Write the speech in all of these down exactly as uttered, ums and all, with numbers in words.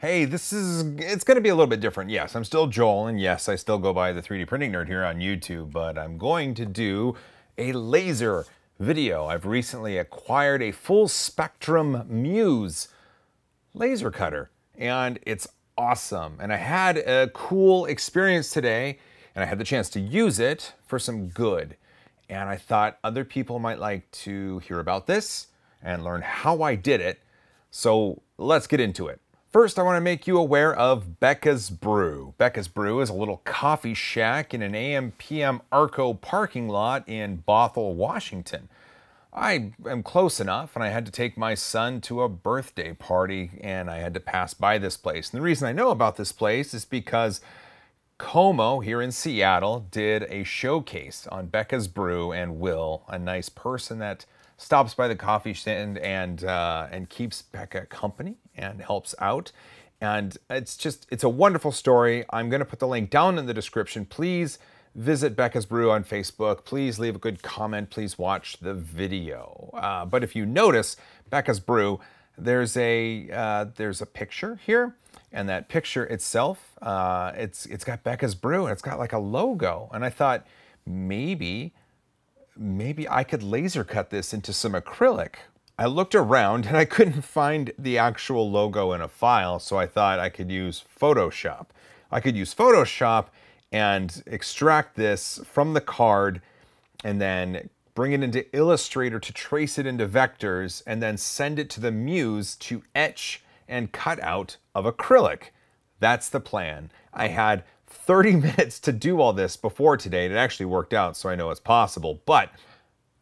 Hey, this is, it's going to be a little bit different. Yes, I'm still Joel, and yes, I still go by the three D Printing Nerd here on YouTube, but I'm going to do a laser video. I've recently acquired a Full Spectrum Muse laser cutter, and it's awesome. And I had a cool experience today, and I had the chance to use it for some good. And I thought other people might like to hear about this and learn how I did it. So let's get into it. First, I want to make you aware of Beca's Brew. Beca's Brew is a little coffee shack in an A M P M Arco parking lot in Bothell, Washington. I am close enough, and I had to take my son to a birthday party, and I had to pass by this place. And the reason I know about this place is because KOMO here in Seattle did a showcase on Beca's Brew, and Will, a nice person that stops by the coffee stand and uh, and keeps Beca company and helps out. And it's just, it's a wonderful story. I'm going to put the link down in the description. Please visit Beca's Brew on Facebook. Please leave a good comment. Please watch the video. Uh, but if you notice Beca's Brew, there's a uh, there's a picture here. And that picture itself, uh, it's it's got Beca's Brew, and it's got like a logo. And I thought maybe, maybe I could laser cut this into some acrylic. I looked around and I couldn't find the actual logo in a file, so I thought I could use Photoshop. I could use Photoshop and extract this from the card and then bring it into Illustrator to trace it into vectors and then send it to the Muse to etch and cut out of acrylic. That's the plan. I had thirty minutes to do all this before today, and it actually worked out, so I know it's possible, but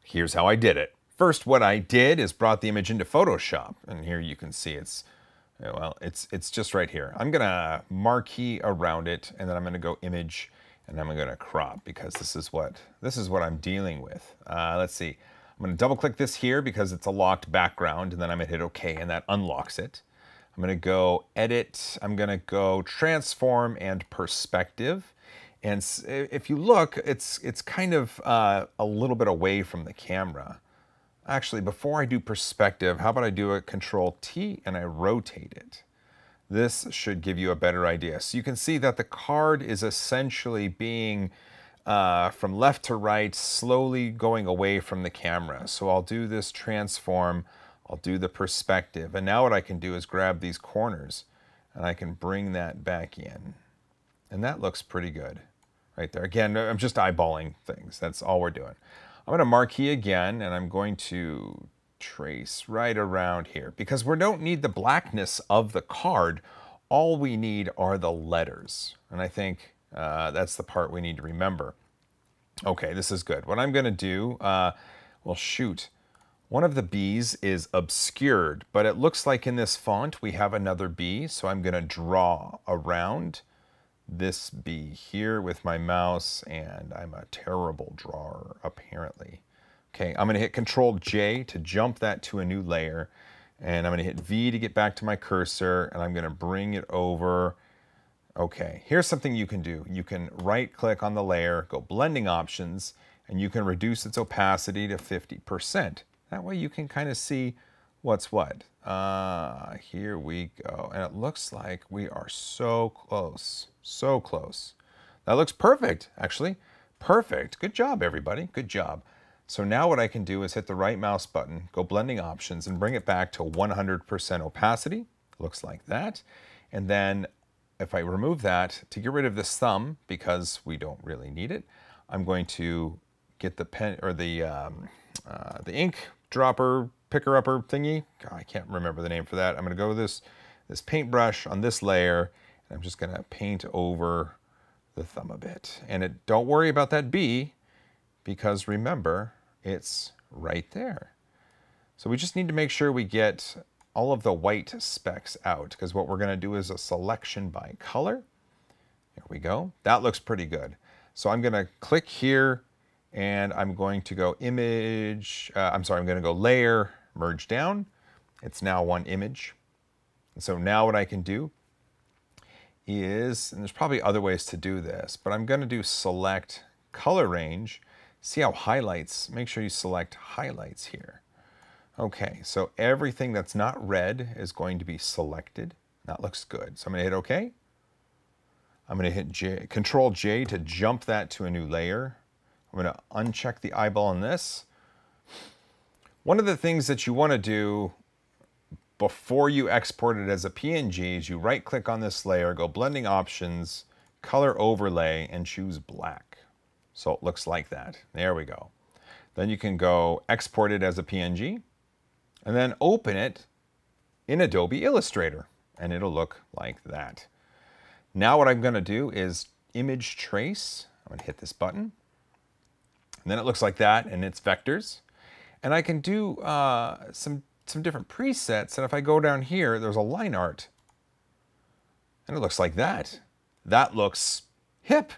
here's how I did it. First, what I did is brought the image into Photoshop, and here you can see it's, well, it's, it's just right here. I'm gonna marquee around it, and then I'm gonna go image, and I'm gonna crop, because this is what, this is what I'm dealing with. Uh, let's see, I'm gonna double click this here because it's a locked background, and then I'm gonna hit okay, and that unlocks it. I'm gonna go edit, I'm gonna go transform and perspective. And if you look, it's, it's kind of uh, a little bit away from the camera. Actually, before I do perspective, how about I do a control T and I rotate it. This should give you a better idea. So you can see that the card is essentially being uh, from left to right, slowly going away from the camera. So I'll do this transform. I'll do the perspective, and now what I can do is grab these corners and I can bring that back in. And that looks pretty good right there. Again, I'm just eyeballing things. That's all we're doing. I'm going to marquee again, and I'm going to trace right around here because we don't need the blackness of the card. All we need are the letters. And I think uh, that's the part we need to remember. Okay, this is good. What I'm going to do, uh, well, shoot. One of the B's is obscured, but it looks like in this font we have another B, so I'm going to draw around this B here with my mouse, and I'm a terrible drawer, apparently. Okay, I'm going to hit Control J to jump that to a new layer, and I'm going to hit V to get back to my cursor, and I'm going to bring it over. Okay, here's something you can do. You can right-click on the layer, go Blending Options, and you can reduce its opacity to fifty percent. That way you can kind of see what's what. Uh, here we go. And it looks like we are so close, so close. That looks perfect, actually. Perfect. Good job, everybody. Good job. So now what I can do is hit the right mouse button, go Blending Options, and bring it back to one hundred percent opacity. Looks like that. And then if I remove that, to get rid of this thumb, because we don't really need it, I'm going to get the pen or the, um, uh, the ink dropper, picker-upper thingy. God, I can't remember the name for that. I'm gonna go with this, this paintbrush on this layer, and I'm just gonna paint over the thumb a bit. And it, don't worry about that B, because remember, it's right there. So we just need to make sure we get all of the white specks out, because what we're gonna do is a selection by color. There we go. That looks pretty good. So I'm gonna click here, and I'm going to go image, uh, I'm sorry, I'm gonna go layer, merge down. It's now one image. And so now what I can do is, and there's probably other ways to do this, but I'm gonna do select color range. See how highlights, make sure you select highlights here. Okay, so everything that's not red is going to be selected. That looks good. So I'm gonna hit okay. I'm gonna hit J, Control J to jump that to a new layer. I'm gonna uncheck the eyeball on this. One of the things that you wanna do before you export it as a P N G is you right click on this layer, go blending options, color overlay, and choose black. So it looks like that. There we go. Then you can go export it as a P N G and then open it in Adobe Illustrator and it'll look like that. Now what I'm gonna do is image trace. I'm gonna hit this button and then it looks like that and it's vectors. And I can do uh, some, some different presets. And if I go down here, there's a line art and it looks like that. That looks hip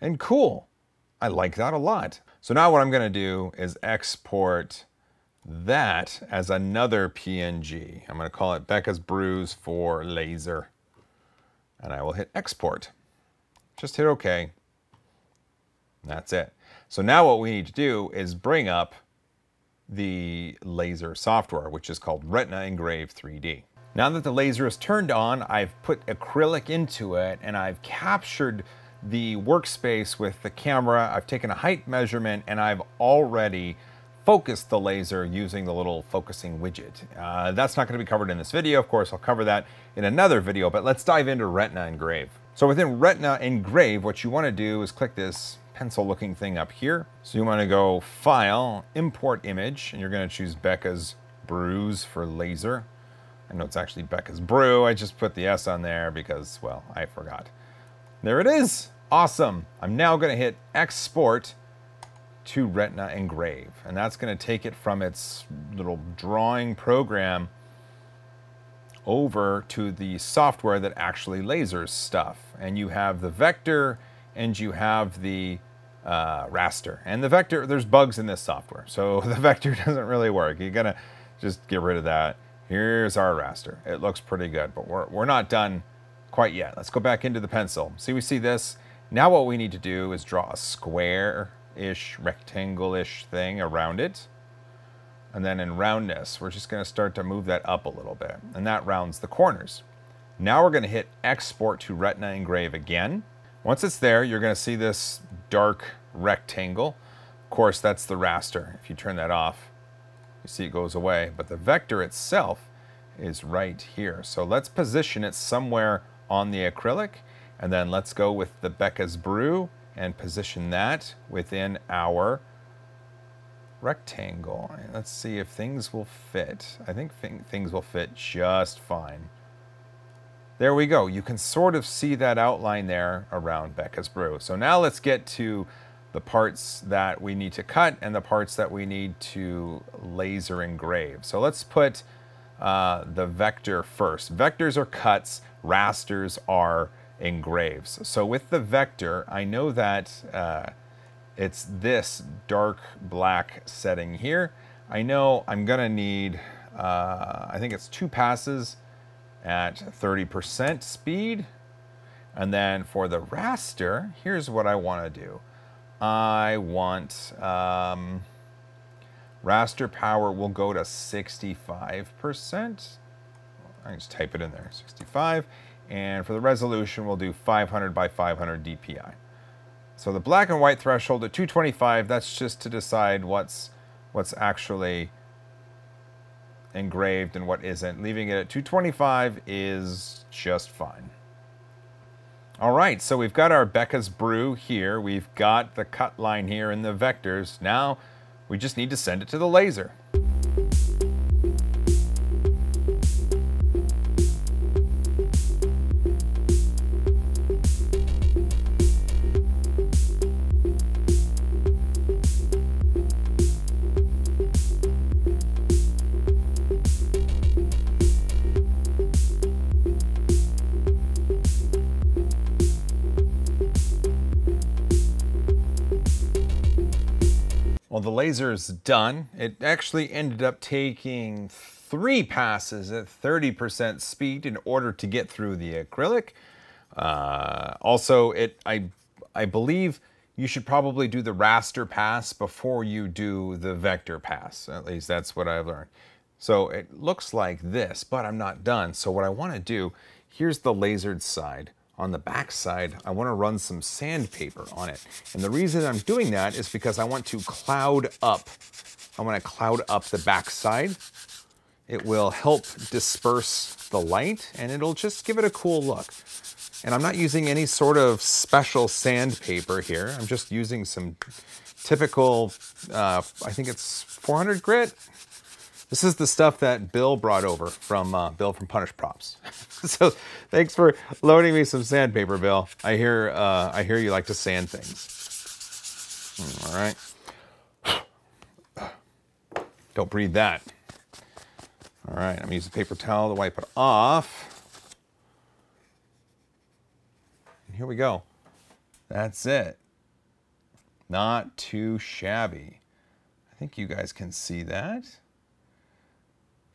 and cool. I like that a lot. So now what I'm gonna do is export that as another P N G. I'm gonna call it Beca's Brews for Laser. And I will hit export. Just hit okay. That's it. So now what we need to do is bring up the laser software, which is called Retina Engrave three D. Now that the laser is turned on, I've put acrylic into it and I've captured the workspace with the camera. I've taken a height measurement and I've already focused the laser using the little focusing widget. Uh, that's not going to be covered in this video. Of course, I'll cover that in another video, but let's dive into Retina Engrave. So within Retina Engrave, what you want to do is click this pencil looking thing up here. So you want to go File, Import Image, and you're going to choose Beca's Brews for Laser. I know it's actually Beca's Brew. I just put the S on there because, well, I forgot. There it is. Awesome. I'm now going to hit export to Retina Engrave, and that's going to take it from its little drawing program over to the software that actually lasers stuff. And you have the vector and you have the uh, raster. And the vector, there's bugs in this software, so the vector doesn't really work. You're going to just get rid of that. Here's our raster. It looks pretty good, but we're, we're not done quite yet. Let's go back into the pencil. See, we see this. Now what we need to do is draw a square-ish, rectangle-ish thing around it. And then in roundness, we're just gonna start to move that up a little bit. And that rounds the corners. Now we're gonna hit export to Retina Engrave again. Once it's there, you're gonna see this dark rectangle. Of course, that's the raster. If you turn that off, you see it goes away. But the vector itself is right here. So let's position it somewhere on the acrylic, and then let's go with the Beca's Brew and position that within our rectangle. Let's see if things will fit. I think things will fit just fine. There we go. You can sort of see that outline there around Beca's Brew. So now let's get to the parts that we need to cut and the parts that we need to laser engrave. So let's put uh, the vector first. Vectors are cuts, rasters are engraves. So with the vector, I know that uh, it's this dark black setting here. I know I'm gonna need, uh, I think it's two passes at thirty percent speed. And then for the raster, here's what I wanna do. I want um, raster power will go to sixty-five percent. I just type it in there, sixty-five. And for the resolution, we'll do five hundred by five hundred D P I. So the black and white threshold at two twenty-five, that's just to decide what's what's actually engraved and what isn't. Leaving it at two twenty-five is just fine. All right, so we've got our Beca's Brew here. We've got the cut line here and the vectors. Now we just need to send it to the laser. Well, the laser is done. It actually ended up taking three passes at thirty percent speed in order to get through the acrylic. Uh, also, it I, I believe you should probably do the raster pass before you do the vector pass. At least that's what I've learned. So it looks like this, but I'm not done. So what I want to do, here's the lasered side. On the back side, I want to run some sandpaper on it. And the reason I'm doing that is because I want to cloud up. I want to cloud up the back side. It will help disperse the light and it'll just give it a cool look. And I'm not using any sort of special sandpaper here. I'm just using some typical, uh, I think it's four hundred grit. This is the stuff that Bill brought over from uh, Bill from Punished Props. So thanks for loading me some sandpaper, Bill. I hear uh, I hear you like to sand things. All right. Don't breathe that. All right, I'm gonna use a paper towel to wipe it off. And here we go. That's it. Not too shabby. I think you guys can see that.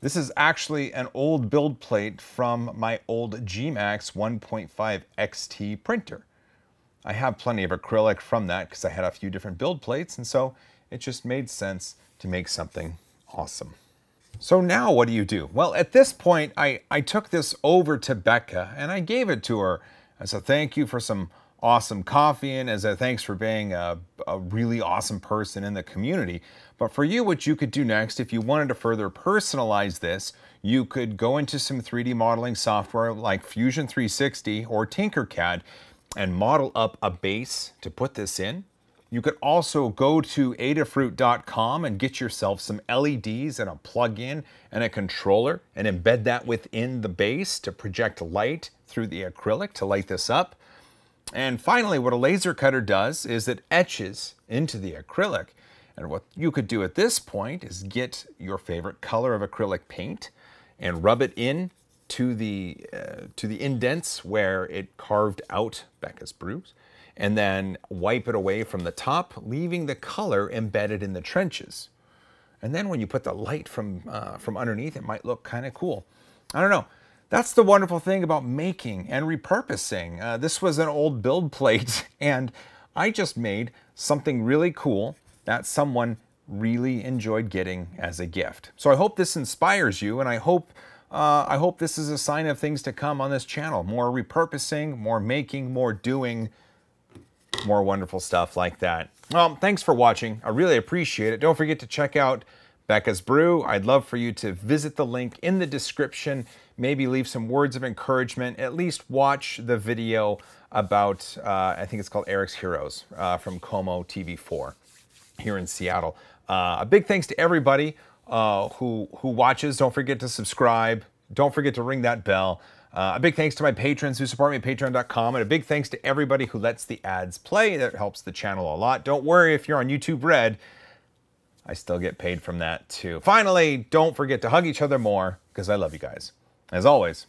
This is actually an old build plate from my old G MAX one point five X T printer. I have plenty of acrylic from that because I had a few different build plates, and so it just made sense to make something awesome. So now what do you do? Well, at this point, I, I took this over to Becca and I gave it to her as a thank you for some awesome coffee and as a thanks for being a, a really awesome person in the community. But for you, what you could do next, if you wanted to further personalize this, you could go into some three D modeling software like Fusion three sixty or Tinkercad and model up a base to put this in. You could also go to adafruit dot com and get yourself some L E Ds and a plug-in and a controller and embed that within the base to project light through the acrylic to light this up. And finally, what a laser cutter does is it etches into the acrylic. And what you could do at this point is get your favorite color of acrylic paint and rub it in to the, uh, to the indents where it carved out Beca's Brews, and then wipe it away from the top, leaving the color embedded in the trenches. And then when you put the light from, uh, from underneath, it might look kind of cool. I don't know. That's the wonderful thing about making and repurposing. Uh, this was an old build plate, and I just made something really cool that someone really enjoyed getting as a gift. So I hope this inspires you, and I hope uh, I hope this is a sign of things to come on this channel. More repurposing, more making, more doing, more wonderful stuff like that. Well, thanks for watching. I really appreciate it. Don't forget to check out Beca's Brew. I'd love for you to visit the link in the description, maybe leave some words of encouragement, at least watch the video about, uh, I think it's called Eric's Heroes uh, from KOMO T V four here in Seattle. Uh, a big thanks to everybody uh, who, who watches. Don't forget to subscribe. Don't forget to ring that bell. Uh, a big thanks to my patrons who support me at patreon dot com, and a big thanks to everybody who lets the ads play. That helps the channel a lot. Don't worry if you're on YouTube Red. I still get paid from that too. Finally, don't forget to hug each other more because I love you guys. As always,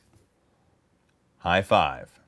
high five.